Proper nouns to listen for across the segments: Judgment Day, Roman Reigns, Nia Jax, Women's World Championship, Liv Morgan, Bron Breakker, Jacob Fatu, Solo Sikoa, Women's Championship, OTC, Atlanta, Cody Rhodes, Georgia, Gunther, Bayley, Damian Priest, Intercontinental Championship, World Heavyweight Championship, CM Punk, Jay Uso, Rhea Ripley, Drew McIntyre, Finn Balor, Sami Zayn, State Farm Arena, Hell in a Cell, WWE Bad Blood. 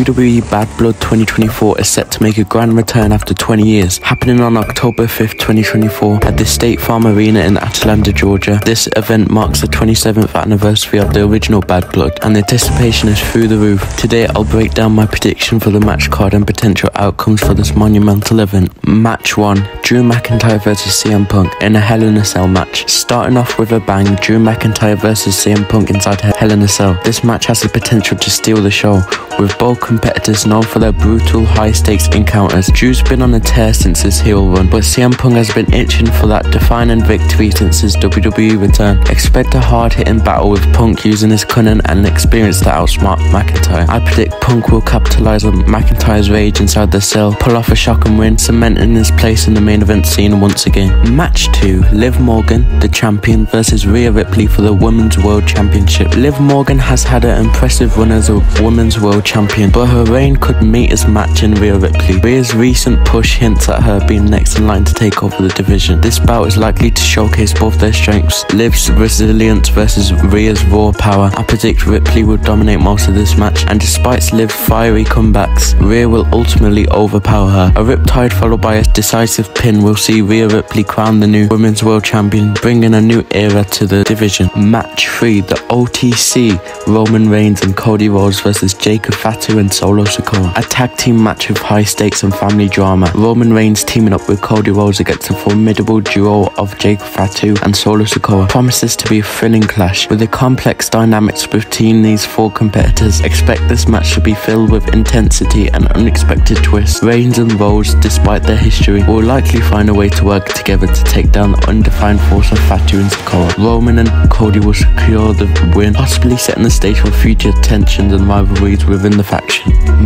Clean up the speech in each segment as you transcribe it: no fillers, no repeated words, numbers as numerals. WWE Bad Blood 2024 is set to make a grand return after 20 years, happening on October 5th, 2024 at the State Farm Arena in Atlanta, Georgia. This event marks the 27th anniversary of the original Bad Blood, and the anticipation is through the roof. Today I'll break down my prediction for the match card and potential outcomes for this monumental event. Match 1. Drew McIntyre vs CM Punk in a Hell in a Cell match. Starting off with a bang, Drew McIntyre vs CM Punk inside Hell in a Cell. This match has the potential to steal the show, with both competitors known for their brutal high-stakes encounters. Drew's been on a tear since his heel run, but CM Punk has been itching for that defining victory since his WWE return. Expect a hard-hitting battle with Punk using his cunning and experience to outsmart McIntyre. I predict Punk will capitalise on McIntyre's rage inside the cell, pull off a shock and win, cementing his place in the main event scene once again. Match 2, Liv Morgan, the champion, versus Rhea Ripley for the Women's World Championship. Liv Morgan has had an impressive run as a Women's World Champion, but her reign could meet its match in Rhea Ripley. Rhea's recent push hints at her being next in line to take over the division. This bout is likely to showcase both their strengths, Liv's resilience versus Rhea's raw power. I predict Ripley will dominate most of this match, and despite Liv's fiery comebacks, Rhea will ultimately overpower her. A riptide followed by a decisive pin will see Rhea Ripley crown the new Women's World Champion, bringing a new era to the division. Match 3, the OTC, Roman Reigns and Cody Rhodes versus Jacob Fatu and Solo Sikoa. A tag team match with high stakes and family drama. Roman Reigns teaming up with Cody Rhodes against a formidable duo of Jacob Fatu and Solo Sikoa promises to be a thrilling clash, with the complex dynamics between these four competitors. Expect this match to be filled with intensity and unexpected twists. Reigns and Rhodes, despite their history, will likely find a way to work together to take down the undefined force of Fatu and Sikoa. Roman and Cody will secure the win, possibly setting the stage for future tensions and rivalries within the faction.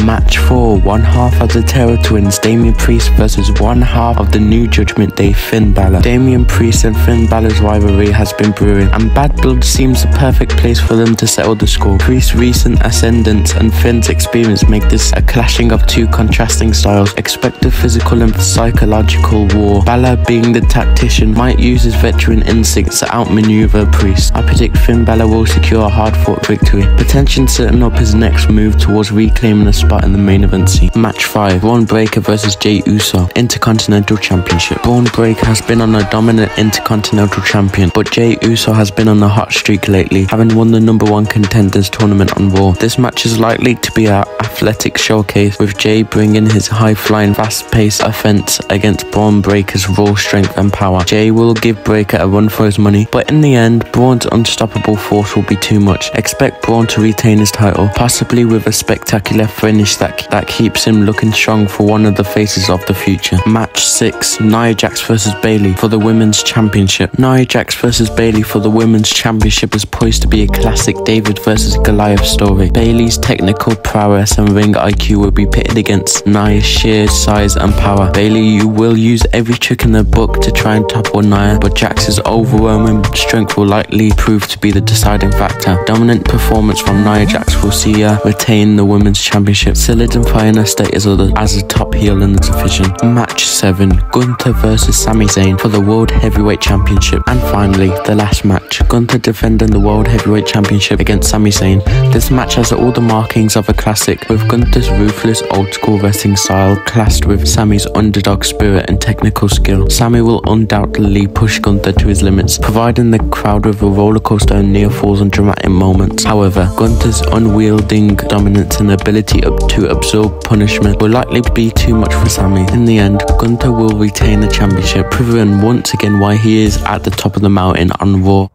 Match 4, one half of the Terror Twins, Damian Priest versus one half of the new Judgment Day, Finn Balor. Damian Priest and Finn Balor's rivalry has been brewing, and Bad Blood seems the perfect place for them to settle the score. Priest's recent ascendance and Finn's experience make this a clashing of two contrasting styles. Expect a physical and psychological war. Balor, being the tactician, might use his veteran instincts to outmaneuver Priest. I predict Finn Balor will secure a hard-fought victory, potentially setting up his next move towards reclaiming a spot in the main event scene. Match 5, Bron Breakker vs Jay Uso, Intercontinental Championship. Bron Breakker has been on a dominant Intercontinental Champion, but Jay Uso has been on a hot streak lately, having won the #1 Contenders tournament on Raw. This match is likely to be an athletic showcase, with Jay bringing his high-flying, fast-paced offense against Bron Breakker's raw strength and power. Jay will give Breakker a run for his money, but in the end, Braun's unstoppable force will be too much. Expect Braun to retain his title, possibly with a spectacular finish that keeps him looking strong for one of the faces of the future. Match 6, Nia Jax vs Bayley for the Women's Championship. Nia Jax vs Bayley for the Women's Championship is poised to be a classic David vs Goliath story. Bayley's technical prowess and ring IQ will be pitted against Nia's sheer size and power. Bayley will use every trick in the book to try and topple Nia, but Jax's overwhelming strength will likely prove to be the deciding factor. Dominant performance from Nia Jax will see her retain the Women's Championship, solidifying her status as a top heel in the division. Match 7, Gunther vs Sami Zayn for the World Heavyweight Championship. And finally, the last match, Gunther defending the World Heavyweight Championship against Sami Zayn. This match has all the markings of a classic, with Gunther's ruthless old-school wrestling style clashed with Sami's underdog spirit and technical skill. Sami will undoubtedly push Gunther to his limits, providing the crowd with a rollercoaster of near falls and dramatic moments. However, Gunther's unwielding dominance and ability to absorb punishment will likely be too much for Sami. In the end, Gunther will retain the championship, proving once again why he is at the top of the mountain on Raw.